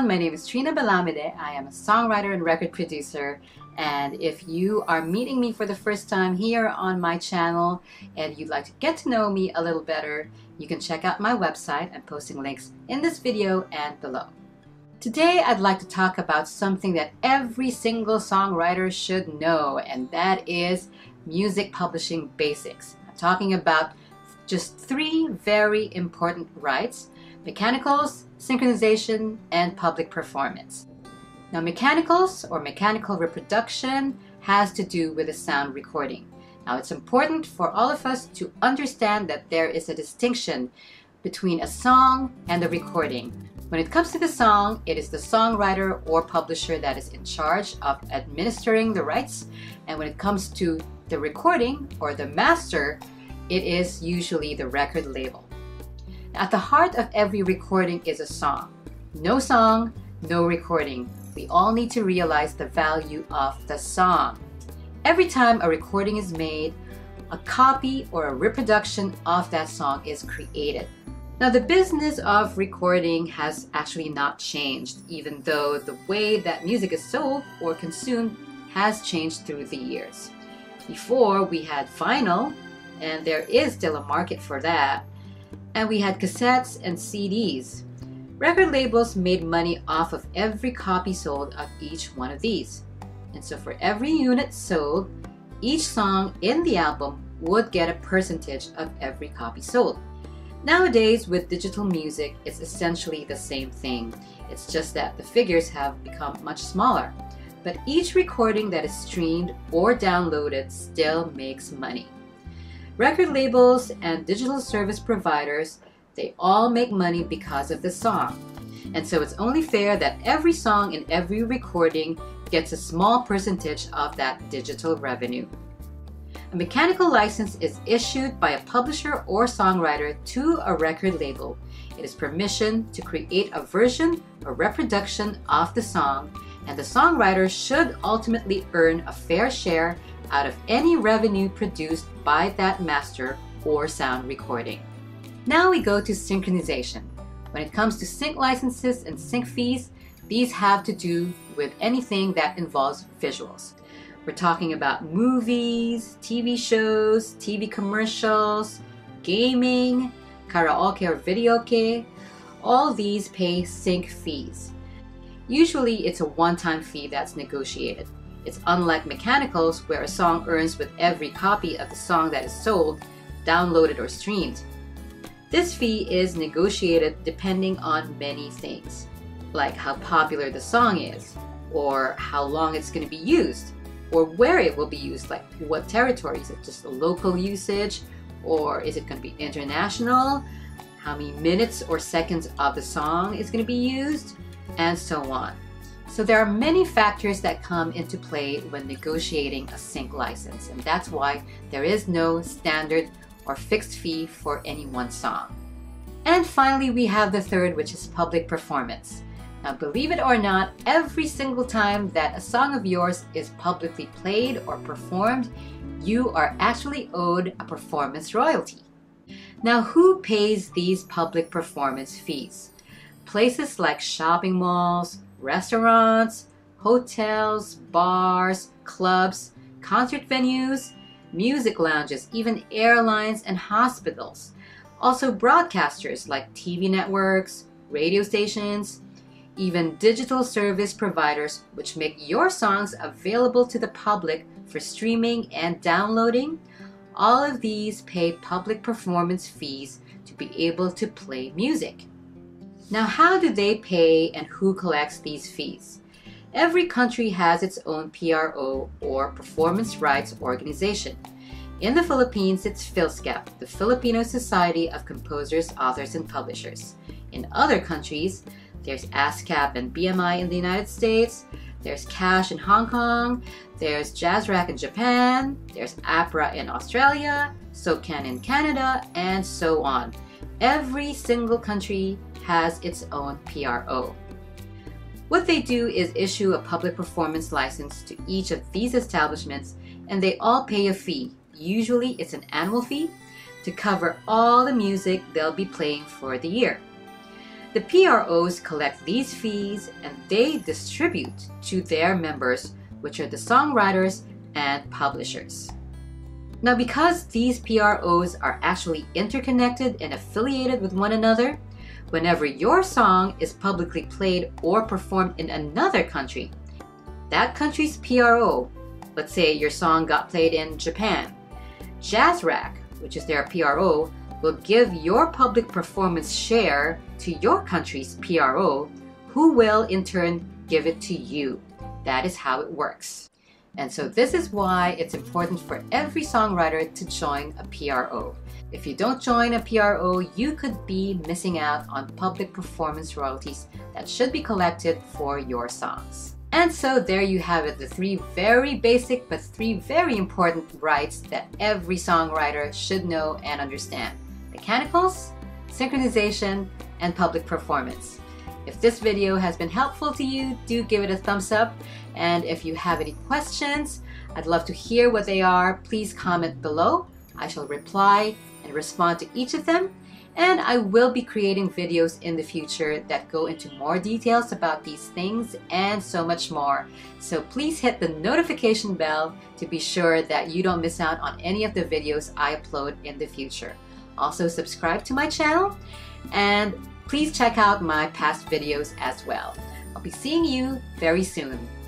everyone, my name is Trina Belamide. I am a songwriter and record producer, and if you are meeting me for the first time here on my channel and you'd like to get to know me a little better, you can check out my website. I'm posting links in this video and below. Today I'd like to talk about something that every single songwriter should know, and that is music publishing basics. I'm talking about just three very important rights: mechanicals, synchronization, and public performance. Now, mechanicals or mechanical reproduction has to do with a sound recording. Now, it's important for all of us to understand that there is a distinction between a song and a recording. When it comes to the song, it is the songwriter or publisher that is in charge of administering the rights. And when it comes to the recording or the master, it is usually the record label. At the heart of every recording is a song. No song, no recording. We all need to realize the value of the song. Every time a recording is made, a copy or a reproduction of that song is created. Now, the business of recording has actually not changed, even though the way that music is sold or consumed has changed through the years. Before, we had vinyl, and there is still a market for that. And we had cassettes and CDs. Record labels made money off of every copy sold of each one of these. And so for every unit sold, each song in the album would get a percentage of every copy sold. Nowadays, with digital music, it's essentially the same thing. It's just that the figures have become much smaller. But each recording that is streamed or downloaded still makes money. Record labels and digital service providers, they all make money because of the song. And so it's only fair that every song in every recording gets a small percentage of that digital revenue. A mechanical license is issued by a publisher or songwriter to a record label. It is permission to create a version or reproduction of the song, and the songwriter should ultimately earn a fair share out of any revenue produced by that master or sound recording. Now we go to synchronization. When it comes to sync licenses and sync fees, these have to do with anything that involves visuals. We're talking about movies, TV shows, TV commercials, gaming, karaoke or videoke. All these pay sync fees. Usually it's a one-time fee that's negotiated. It's unlike mechanicals, where a song earns with every copy of the song that is sold, downloaded, or streamed. This fee is negotiated depending on many things, like how popular the song is, or how long it's going to be used, or where it will be used, like what territory. Is it just a local usage, or is it going to be international? How many minutes or seconds of the song is going to be used, and so on. So there are many factors that come into play when negotiating a sync license, and that's why there is no standard or fixed fee for any one song. And finally, we have the third, which is public performance. Now, believe it or not, every single time that a song of yours is publicly played or performed, you are actually owed a performance royalty. Now, who pays these public performance fees? Places like shopping malls, restaurants, hotels, bars, clubs, concert venues, music lounges, even airlines and hospitals. Also broadcasters like TV networks, radio stations, even digital service providers, which make your songs available to the public for streaming and downloading. All of these pay public performance fees to be able to play music. Now, how do they pay and who collects these fees? Every country has its own PRO or Performance Rights Organization. In the Philippines, it's FILSCAP, the Filipino Society of Composers, Authors, and Publishers. In other countries, there's ASCAP and BMI in the United States, there's CASH in Hong Kong, there's JASRAC in Japan, there's APRA in Australia, SOCAN in Canada, and so on. Every single country has its own PRO. What they do is issue a public performance license to each of these establishments, and they all pay a fee. Usually it's an annual fee to cover all the music they'll be playing for the year. The PROs collect these fees and they distribute to their members, which are the songwriters and publishers. Now, because these PROs are actually interconnected and affiliated with one another, whenever your song is publicly played or performed in another country, that country's PRO, let's say your song got played in Japan, JASRAC, which is their PRO, will give your public performance share to your country's PRO, who will in turn give it to you. That is how it works. And so this is why it's important for every songwriter to join a PRO. If you don't join a PRO, you could be missing out on public performance royalties that should be collected for your songs. And so there you have it, the three very basic but three very important rights that every songwriter should know and understand: mechanicals, synchronization, and public performance. If this video has been helpful to you, do give it a thumbs up. And if you have any questions, I'd love to hear what they are. Please comment below. I shall reply and respond to each of them. And I will be creating videos in the future that go into more details about these things and so much more. So please hit the notification bell to be sure that you don't miss out on any of the videos I upload in the future. Also, subscribe to my channel and please check out my past videos as well. I'll be seeing you very soon.